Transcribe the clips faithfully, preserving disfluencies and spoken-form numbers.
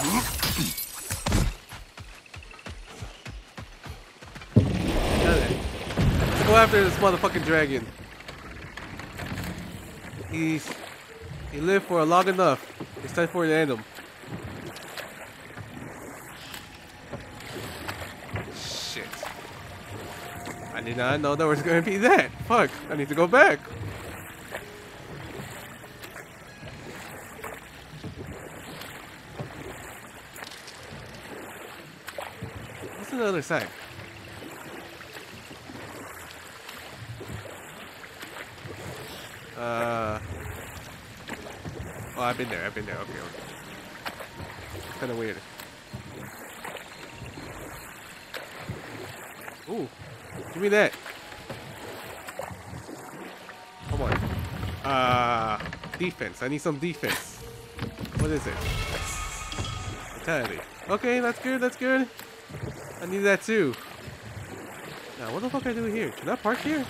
Let's go after this motherfucking dragon. He's... He lived for long enough. It's time for you to end him. Shit. I did not know there was gonna be that. Fuck. I need to go back. What's on the other side? Uh... Oh, I've been there, I've been there, okay, okay. It's kinda weird. Ooh, give me that. Come on. Uh, defense, I need some defense. What is it? Vitality. Okay, that's good, that's good. I need that too. Now, what the fuck I do here? Can I park here?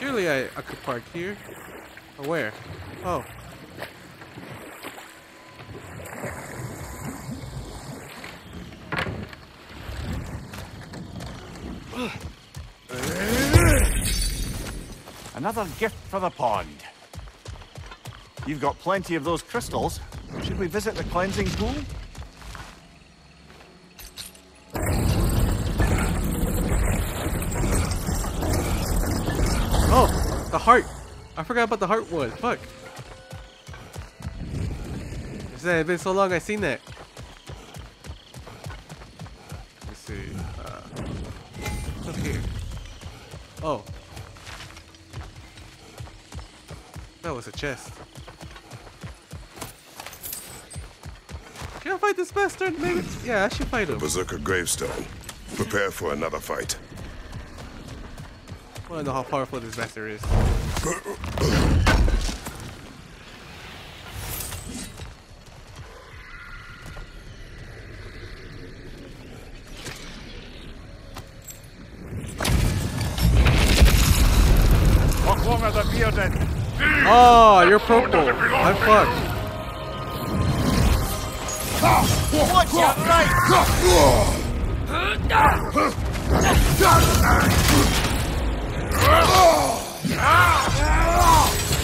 Surely I, I could park here. Or where? Oh. Another gift for the pond. You've got plenty of those crystals. Should we visit the cleansing pool? Oh, the heart. I forgot about the heart one. Fuck. It's been so long I've seen that. Let's see. Uh, what's up here? Oh. That was a chest. Can I fight this bastard? Maybe? Yeah, I should fight him. Berserker gravestone. Prepare for another fight. I don't know how powerful this bastard is. Oh, you're purple. I'm fucked. What's your right? Fuck.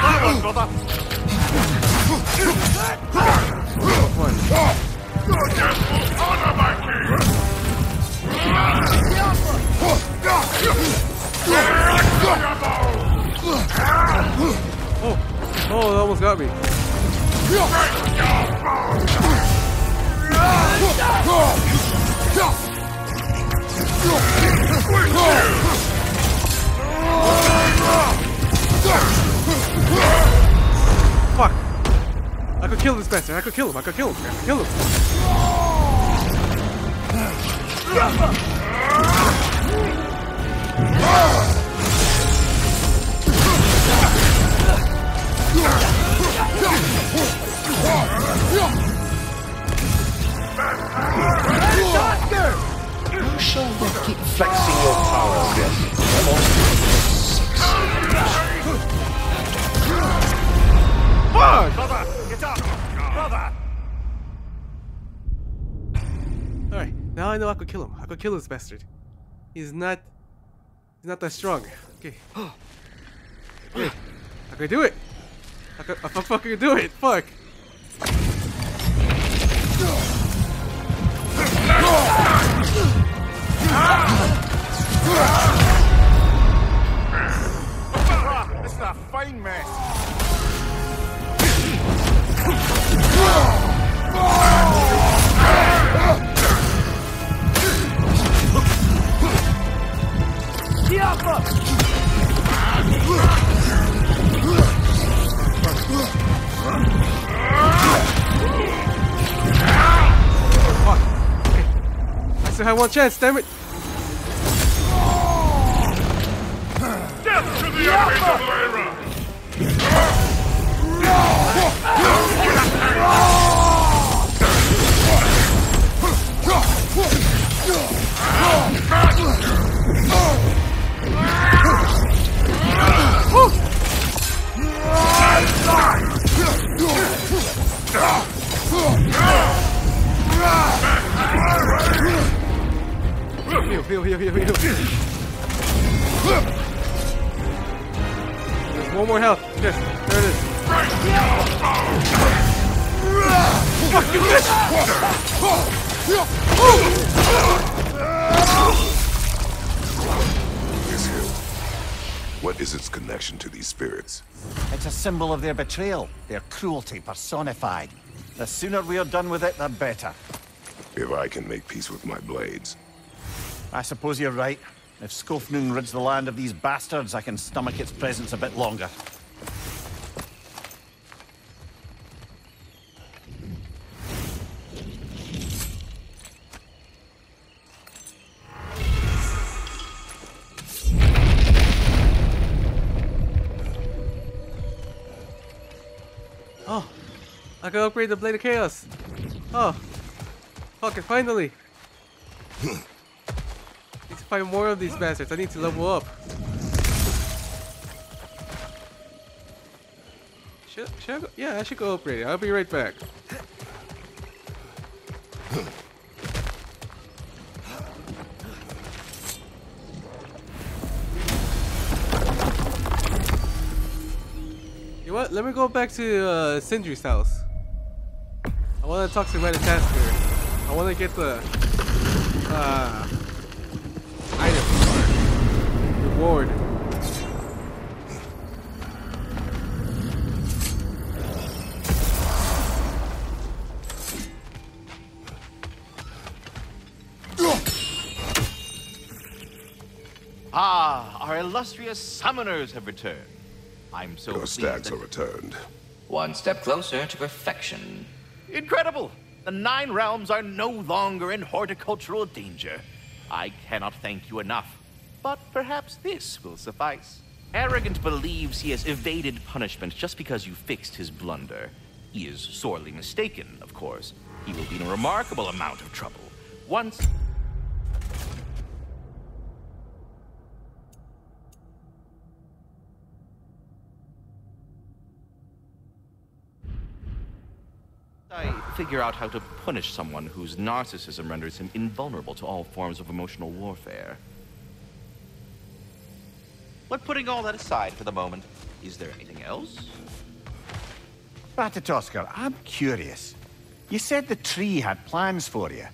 that one, brother. Oh, oh, that almost got me. Fuck. I could kill this bastard. I could kill him. I could kill him. I could kill him. You shall not keep flexing your power, yes. Fuck! Brother, get up! Brother! Now I know I could kill him. I could kill this bastard. He's not... He's not that strong. Okay. Wait. I could do it. I could, I could fucking do it. Fuck. It's not fine, man. Fuck. I still have one chance, damn it. Death to the enemies of Lyra! Heal, heal, heal, heal, heal. One more health. Yes, there it is. Fuck you, bitch! This hill. What is its connection to these spirits? It's a symbol of their betrayal, their cruelty personified. The sooner we are done with it, the better. If I can make peace with my blades. I suppose you're right. If Skofnung rids the land of these bastards, I can stomach its presence a bit longer. Oh, I can upgrade the Blade of Chaos. Oh, fuck it, finally. Find more of these bastards. I need to level up. Should, should I go? Yeah, I should go upgrade it. I'll be right back. You know what? Let me go back to uh, Sindri's house. I want to talk to Reditaster. I want to get the. Uh, Ward. Ah, our illustrious summoners have returned. I'm so Your stags are returned. One step closer to perfection. Incredible! The Nine Realms are no longer in horticultural danger. I cannot thank you enough. But perhaps this will suffice. Arrogant believes he has evaded punishment just because you fixed his blunder. He is sorely mistaken, of course. He will be in a remarkable amount of trouble. Once... I figure out how to punish someone whose narcissism renders him invulnerable to all forms of emotional warfare. But putting all that aside for the moment, is there anything else? Ratatoskr, I'm curious. You said the tree had plans for you.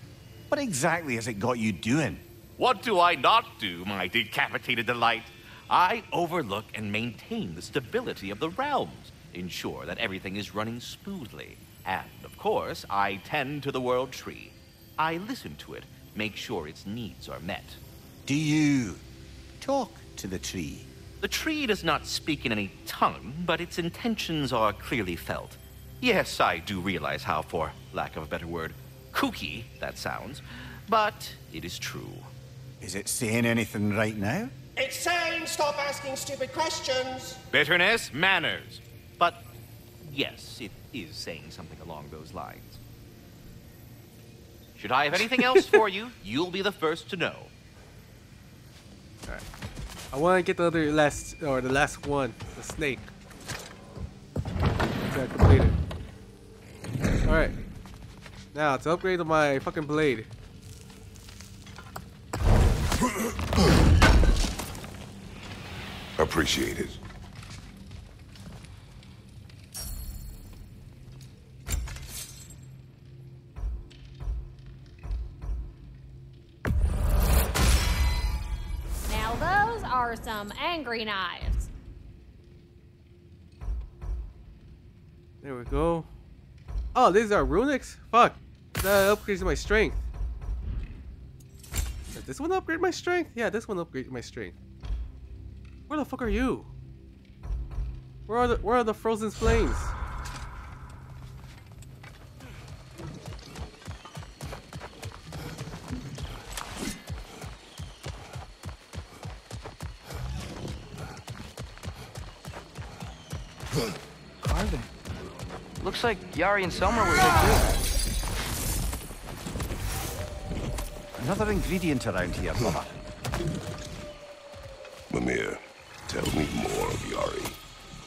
What exactly has it got you doing? What do I not do, my decapitated delight? I overlook and maintain the stability of the realms, ensure that everything is running smoothly. And, of course, I tend to the world tree. I listen to it, make sure its needs are met. Do you talk to the tree? The tree does not speak in any tongue, but its intentions are clearly felt. Yes, I do realize how, for lack of a better word, kooky that sounds, but it is true. Is it saying anything right now? It's saying stop asking stupid questions. Bitterness, manners. But yes, it is saying something along those lines. Should I have anything else for you, you'll be the first to know. All right. I want to get the other last, or the last one, the snake. Okay, completed. Alright. Now, to upgrade my fucking blade. Appreciate it. Now those are some angry knives. There we go. Oh, these are runics? Fuck. That upgrades my strength. Does this one upgrade my strength? Yeah, this one upgrades my strength. Where the fuck are you? Where are the where are the frozen flames? Are they? Looks like Yari and Selma were there too. Another ingredient around here, Mama. Mimir, tell me more of Yari.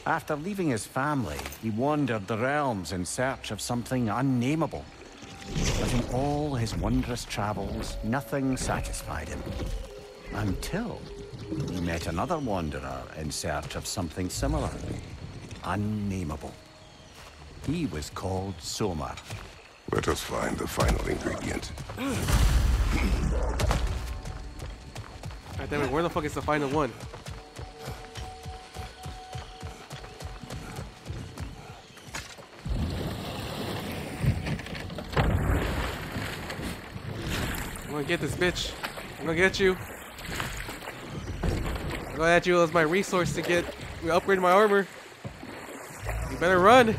After leaving his family, he wandered the realms in search of something unnameable. But in all his wondrous travels, nothing satisfied him. Until he met another wanderer in search of something similar. Unnameable. He was called Soma. Let us find the final ingredient. Alright, damn it, where the fuck is the final one? I'm gonna get this bitch. I'm gonna get you. I'm gonna add you as my resource to get to upgrade my armor. You better run.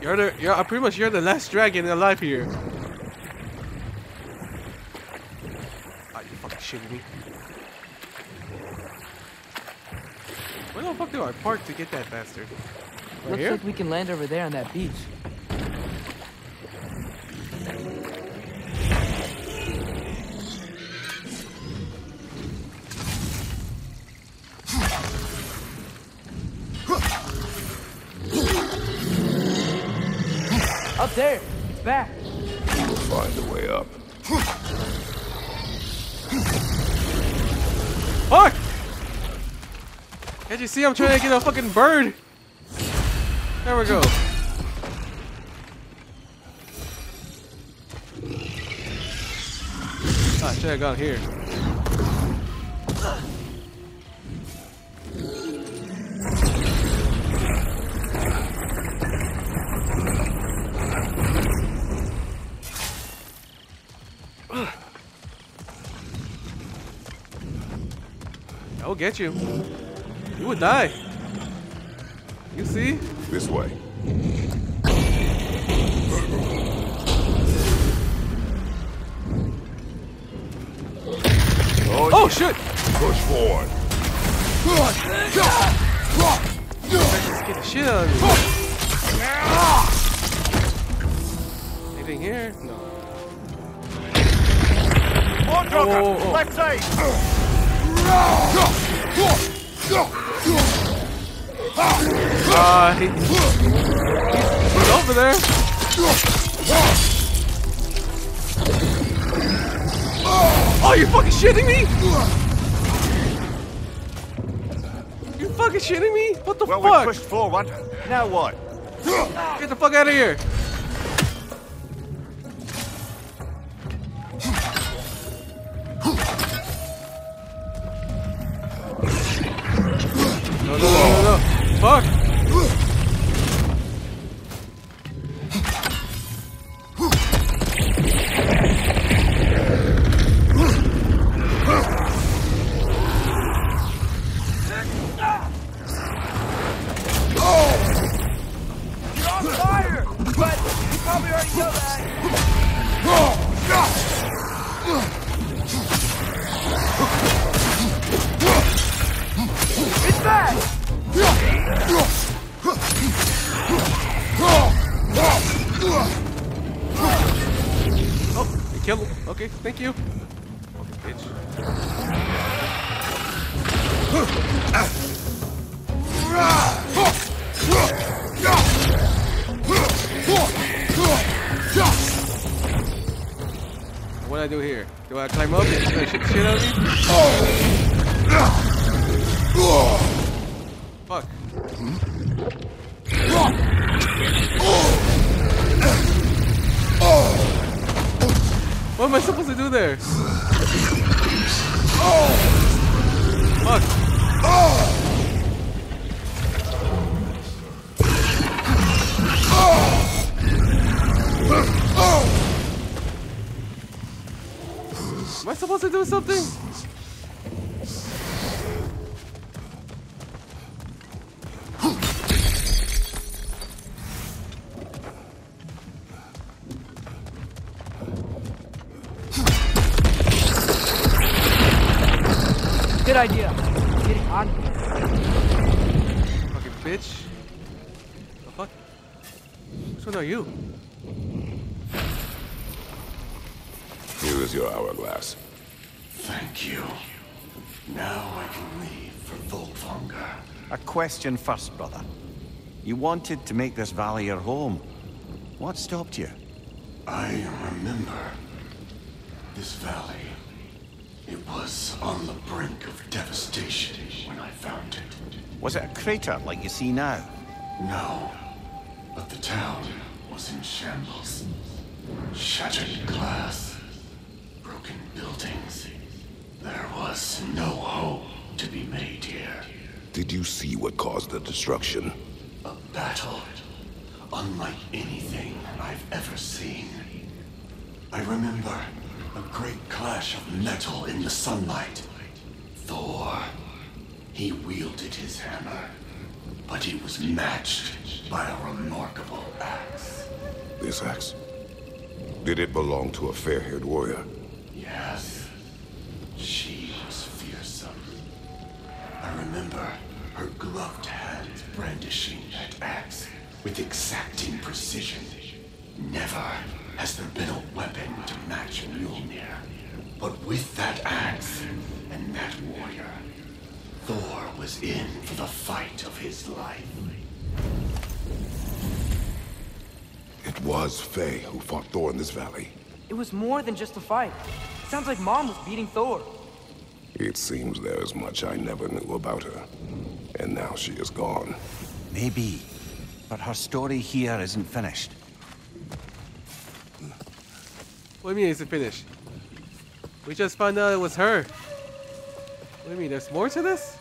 You're the, you're uh, pretty much you're the last dragon alive here. Are you fucking shitting me? Where the fuck do I park to get that bastard? Right Looks here? Like we can land over there on that beach. There! It's back! We'll find a way up. Fuck! Can't you see I'm trying to get a fucking bird? There we go. Ah, shit, I got here. I'll get you. You would die. You see? This way. Oh, oh shit! Push forward. Just get the shit out of me. Anything here? No. More oh, oh. Let's say. Uh, he, he's over there. Oh, you fucking shitting me? You fucking shitting me? What the well, fuck? Well, we pushed forward. Now what? Get the fuck out of here. Fuck! I do here? Do I climb up and smash shit out of me? Oh. Fuck. What am I supposed to do there? Fuck. Am I supposed to do something? Good idea. I'm getting on here. Fucking bitch. The fuck? Which one are you? Here is your hourglass. Thank you. Now I can leave for Folkvanger. A question first, brother. You wanted to make this valley your home. What stopped you? I remember this valley. It was on the brink of devastation when I found it. Was it a crater like you see now? No, but the town was in shambles. Shattered glass, broken buildings. There was no home to be made here. Did you see what caused the destruction? A battle, unlike anything I've ever seen. I remember a great clash of metal in the sunlight. Thor, he wielded his hammer, but he was matched by a remarkable axe. This axe? Did it belong to a fair-haired warrior? Yes. She was fearsome. I remember her gloved hands brandishing that axe with exacting precision. Never has there been a weapon to match Mjolnir. But with that axe and that warrior, Thor was in for the fight of his life. It was Faye who fought Thor in this valley. It was more than just a fight. It sounds like Mom was beating Thor. It seems there is much I never knew about her. And now she is gone. Maybe. But her story here isn't finished. What do you mean it's a finish? We just found out it was her. What do you mean, there's more to this?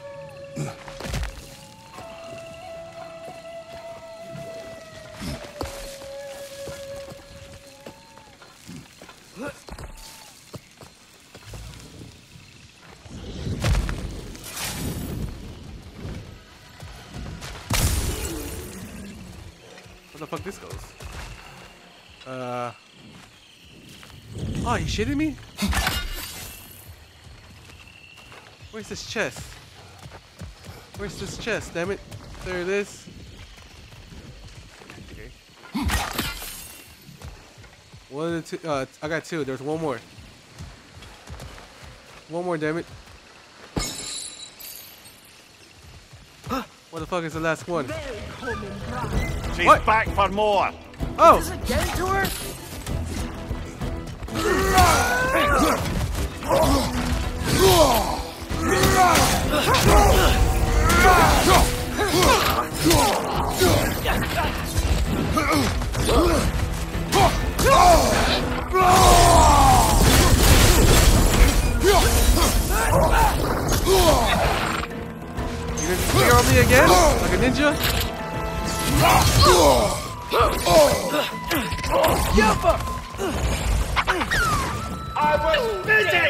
Where the fuck this goes? Uh... Oh, you shitting me? Where's this chest? Where's this chest, damn it? There it is. Okay. One of the two. Uh, I got two. There's one more. One more, damn it. What the fuck is the last one? She's what? Back for more. Oh! Does it get to her? You gonna clear on me again? Like a ninja? Yeah, I was busy!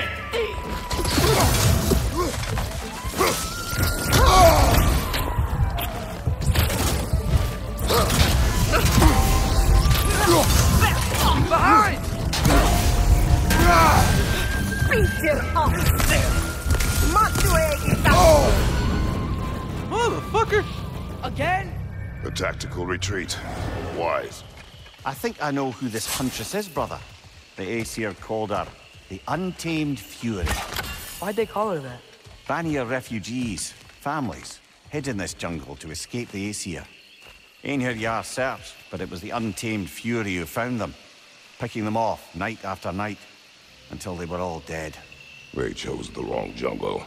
Behind! Motherfucker! Again? A tactical retreat. Wise. I think I know who this huntress is, brother. The Aesir called her the Untamed Fury. Why'd they call her that? Banir refugees, families, hid in this jungle to escape the Aesir. Ain't her Yar searched, but it was the Untamed Fury who found them, picking them off night after night. until they were all dead. They chose the wrong jungle,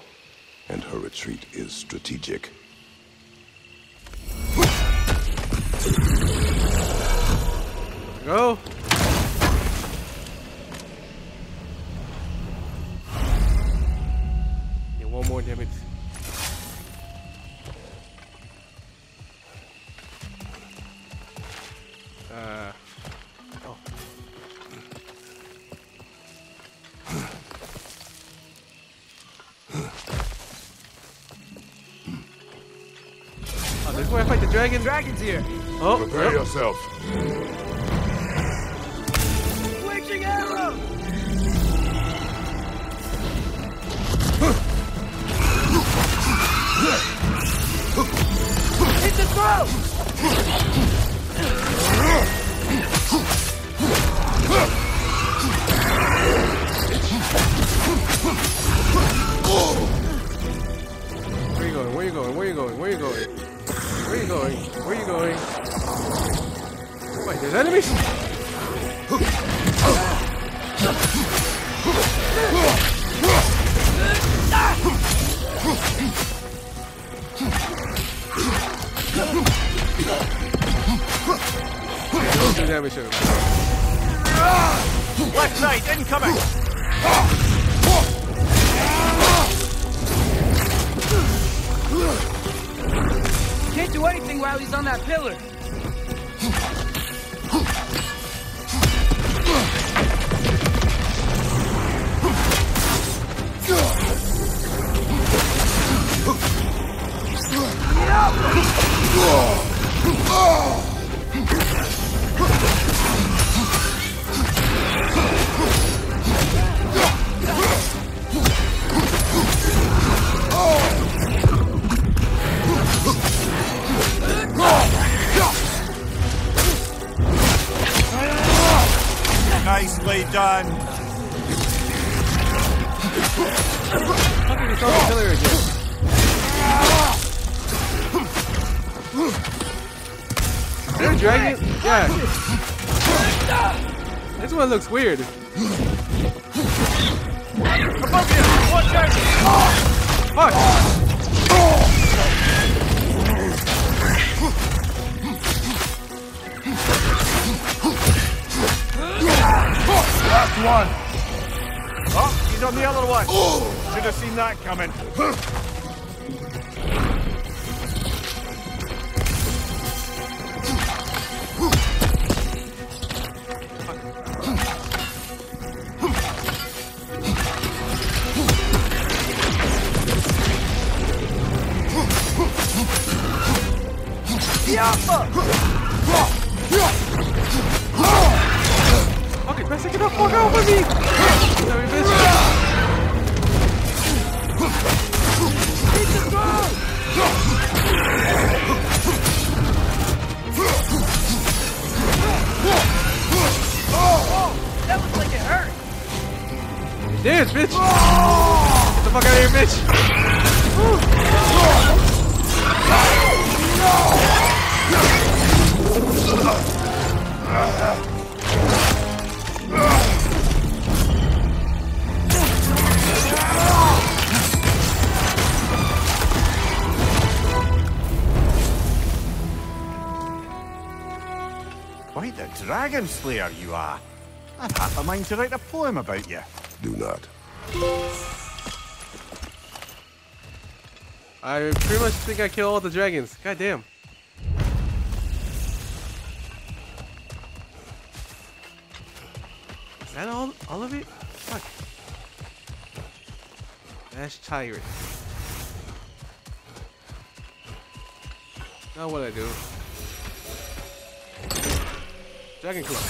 and her retreat is strategic. Go. Yeah, one more, damn it. Uh. Oh. Oh, this is where I fight the dragon. Dragon's here. Oh. Prepare oh. yourself. Hit the throat! Where are you going? Where are you going? Where are you going? Where are you going? Where are you going? Where are you going? Wait, there's enemies? Don't do damage to him. Black Knight incoming! Can't do anything while he's on that pillar. Nicely done. How did you throw the pillar again? Is there a dragon? Yeah. This one looks weird. Fuck! Last one. Oh, he's on the other one. Should have seen that coming. Dragon Slayer you are. I've half a mind to write a poem about you. Do not. I pretty much think I kill all the dragons. God damn. Is that all, all of it? Fuck. That's tired. Now what I do. Dragon Claw.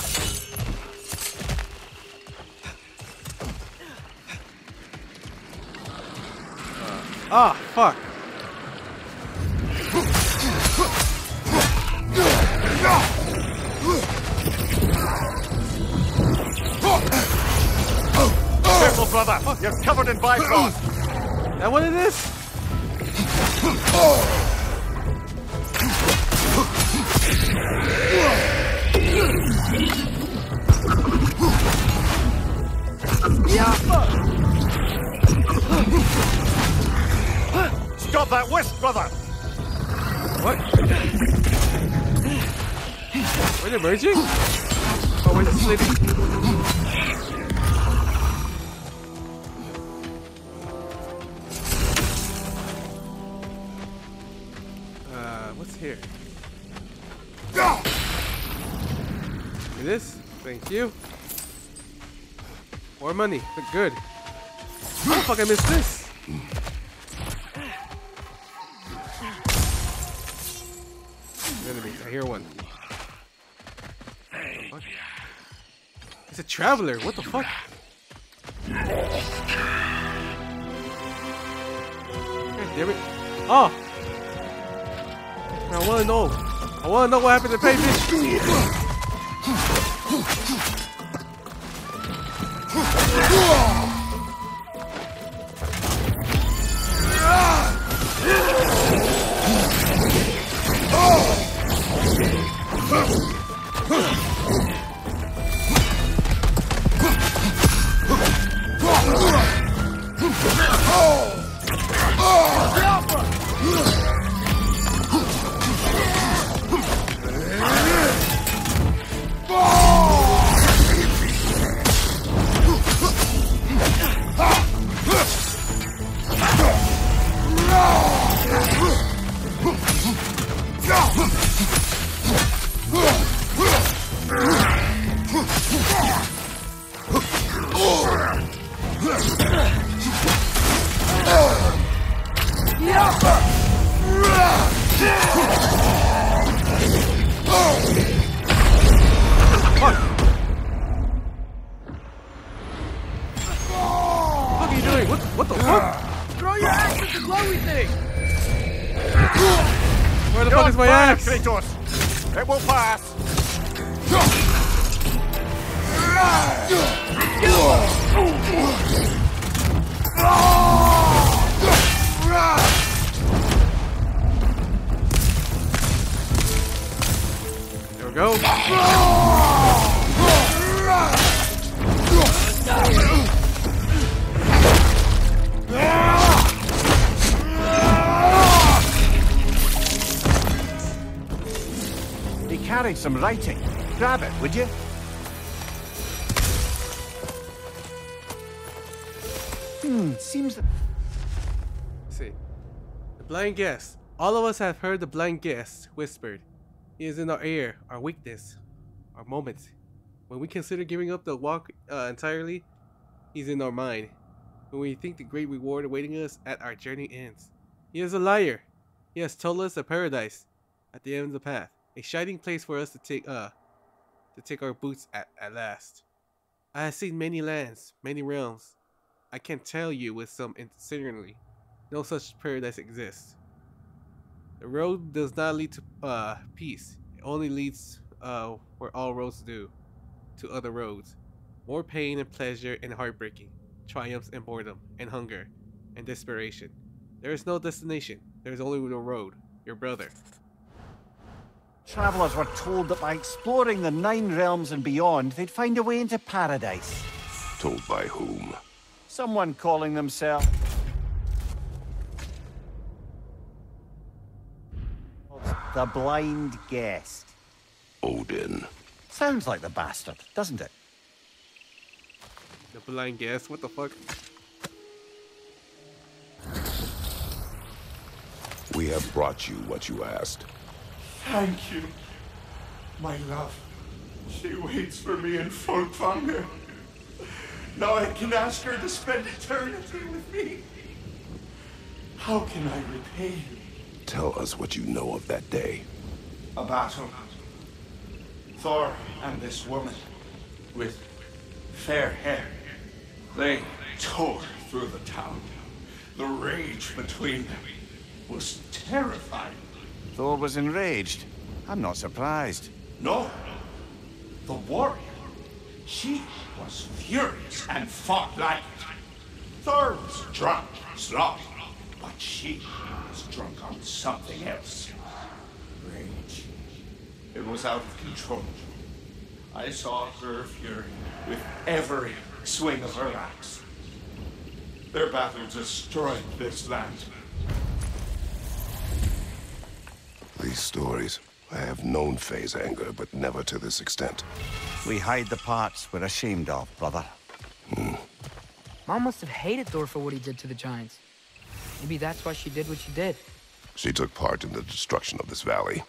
Uh, ah, fuck. Careful, brother. Fuck. You're covered in Bifrost. Is that what it is? Oh. Stop that whisk, brother! What? We're emerging? Oh, we're just sleeping. Here. Go! Do this. Thank you. More money. Look good. How the fuck I missed this? Enemies. I hear one. What the fuck? It's a traveler. What the fuck? God damn it. Oh! I wanna know. I wanna know what happened to Faye, bitch. Some writing. Grab it, would you? Hmm, seems that... Let's see. The Blind Guest. All of us have heard the Blind Guest whispered. It is in our ear, our weakness, our moments. When we consider giving up the walk uh, entirely, he's in our mind. When we think the great reward awaiting us at our journey ends. He is a liar. He has told us a paradise at the end of the path. A shining place for us to take uh to take our boots at, at last. I have seen many lands, many realms. I can tell you with some sincerity, no such paradise exists. The road does not lead to uh peace. It only leads uh where all roads do, to other roads. More pain and pleasure and heartbreaking, triumphs and boredom, and hunger, and desperation. There is no destination, there is only the road, your brother. Travelers were told that by exploring the Nine Realms and beyond, they'd find a way into paradise. Told by whom? Someone calling themselves... the Blind Guest. Odin. Sounds like the bastard, doesn't it? The Blind Guest? What the fuck? We have brought you what you asked. Thank you, my love. She waits for me in Folkvanger. Now I can ask her to spend eternity with me. How can I repay you? Tell us what you know of that day. A battle. Thor and this woman with fair hair. They tore through the town. The rage between them was terrifying. Thor was enraged. I'm not surprised. No. The warrior. She was furious and fought like it. Thor was drunk, sloppy, but she was drunk on something else. Rage. It was out of control. I saw her fury with every swing of her axe. Their battle destroyed this land. These stories. I have known Faye's anger, but never to this extent. We hide the parts we're ashamed of, brother. Mm. Mom must have hated Thor for what he did to the giants. Maybe that's why she did what she did. She took part in the destruction of this valley.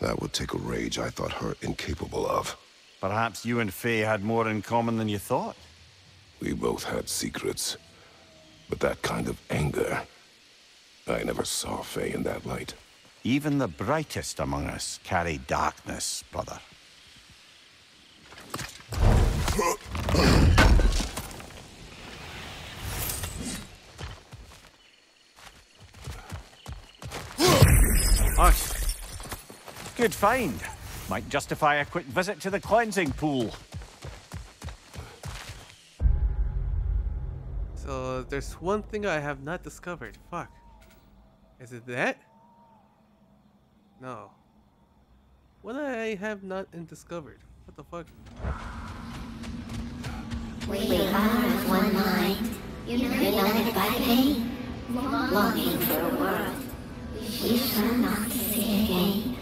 That would take a rage I thought her incapable of. Perhaps you and Faye had more in common than you thought. We both had secrets, but that kind of anger... I never saw Faye in that light. Even the brightest among us carry darkness, brother. Hush. Good find. Might justify a quick visit to the cleansing pool. So, there's one thing I have not discovered. Fuck. Is it that? No. What I have not discovered. What the fuck? We are of one mind, united by pain, longing for a world we shall not see again.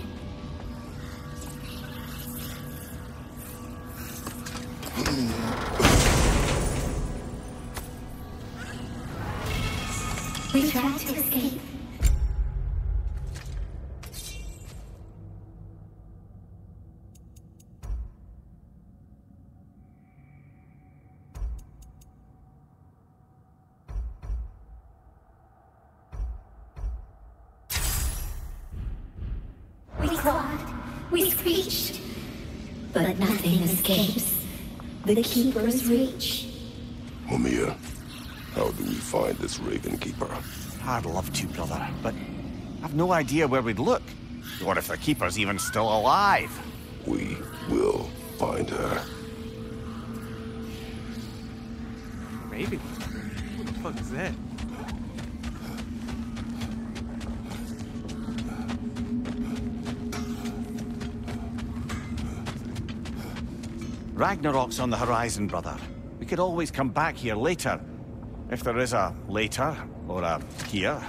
We tried to escape. The Keeper's reach. Mimir, how do we find this Raven Keeper? I'd love to, brother, but I've no idea where we'd look. Or if the Keeper's even still alive. We will find her. Raven? What the fuck is that? Ragnarok's on the horizon, brother. We could always come back here later. If there is a later, or a here.